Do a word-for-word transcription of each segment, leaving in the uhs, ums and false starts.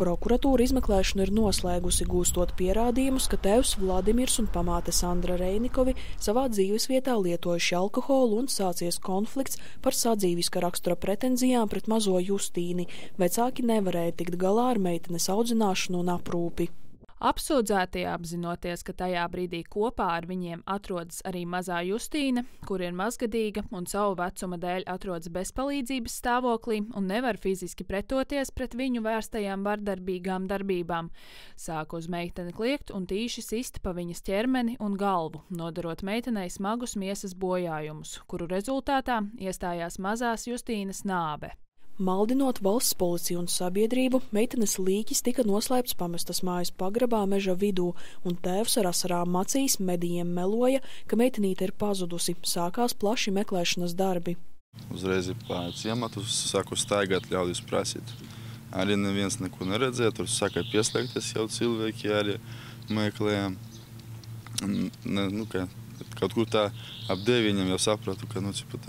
Prokuratūra izmeklēšanu ir noslēgusi, gūstot pierādījumus, ka tēvs Vladimirs un pamāte Sandra Reinikovi savā dzīvesvietā lietojuši alkoholu un sācies konflikts par sadzīviska rakstura pretenzijām pret mazo Justīni. Vecāki nevarēja tikt galā ar meitenes audzināšanu un aprūpi. Apsūdzētie, apzinoties, ka tajā brīdī kopā ar viņiem atrodas arī mazā Justīne, kur ir mazgadīga un savu vecuma dēļ atrodas bezpalīdzības stāvoklī un nevar fiziski pretoties pret viņu vērstajām vardarbīgām darbībām, sāk uz meiteni kliegt un tīši sist pa viņas ķermeni un galvu, nodarot meitenei smagus miesas bojājumus, kuru rezultātā iestājās mazās Justīnes nāve. Maldinot valsts policiju un sabiedrību, meitenes līķis tika noslēpts pamestas mājas pagrabā meža vidū, un tēvs ar asarām acīs medijiem meloja, ka meitenīte ir pazudusi. Sākās plaši meklēšanas darbi. Uzreiz ir pēc iematus, sāku staigāt, ļaudis prasīt. Arī neviens neko neredzēja, tur saka pieslēgties jau cilvēki, arī meklējām. Nu, ka, kaut kur tā ap deviņiem jau sapratu, ka nu, cipa,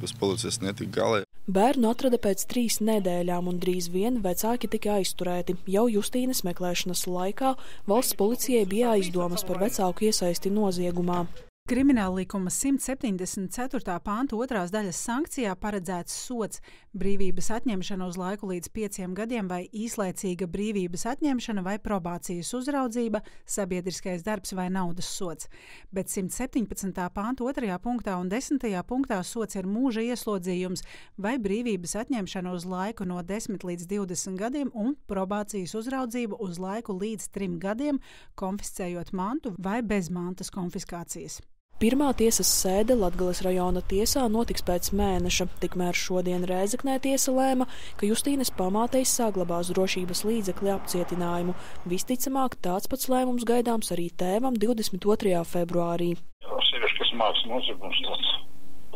bez policijas netika galā. Bērnu atrada pēc trīs nedēļām un drīz vien vecāki tika aizturēti. Jau Justīnes meklēšanas laikā valsts policijai bija aizdomas par vecāku iesaisti noziegumā. Krimināla likuma simts septiņdesmit ceturtā panta otrās daļas sankcijā paredzēts sots – brīvības atņemšana uz laiku līdz pieciem gadiem vai īslaicīga brīvības atņemšana vai probācijas uzraudzība, sabiedriskais darbs vai naudas sots. Bet simts septiņpadsmitā panta otrajā punktā un desmitajā punktā sots ir mūža ieslodzījums vai brīvības atņemšana uz laiku no desmit līdz divdesmit gadiem un probācijas uzraudzība uz laiku līdz trim gadiem, konfiscējot mantu vai bez mantas konfiskācijas. Pirmā tiesas sēde Latgales rajona tiesā notiks pēc mēneša, tikmēr šodien Rēzeknē tiesa lēma, ka Justīnes pamātei saglabās drošības līdzekļu apcietinājumu. Visticamāk, tāds pats lēmums gaidāms arī tēvam divdesmit otrajā februārī. Sievišķis māks noziegums tāds,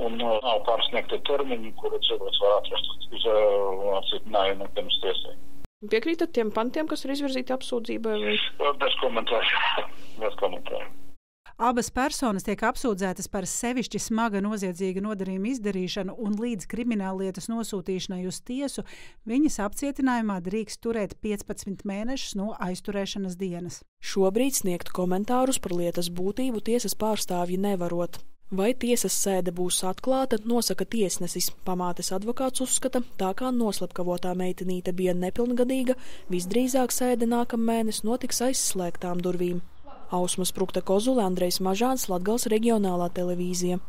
un nav pārsniegti termiņi, kuri cilvēks var atrast uz apcietinājumu pirms tiesai. Piekrītat tiem pantiem, kas ir izvirzīti apsūdzībai? Bez komentāru. Bez komentāru. Abas personas tiek apsūdzētas par sevišķi smaga noziedzīga nodarījuma izdarīšanu un līdz krimināllietas nosūtīšanai uz tiesu viņas apcietinājumā drīkst turēt piecpadsmit mēnešus no aizturēšanas dienas. Šobrīd sniegt komentārus par lietas būtību tiesas pārstāvji nevarot. Vai tiesas sēde būs atklāta, nosaka tiesnesis. Pamātes advokāts uzskata, tā kā noslepkavotā meitenīte bija nepilngadīga, visdrīzāk sēde nākamēnes notiks aiz slēgtām durvīm. Ausmas Prukta Kozule, Andrejs Mažāns, Latgales reģionālā televīzija.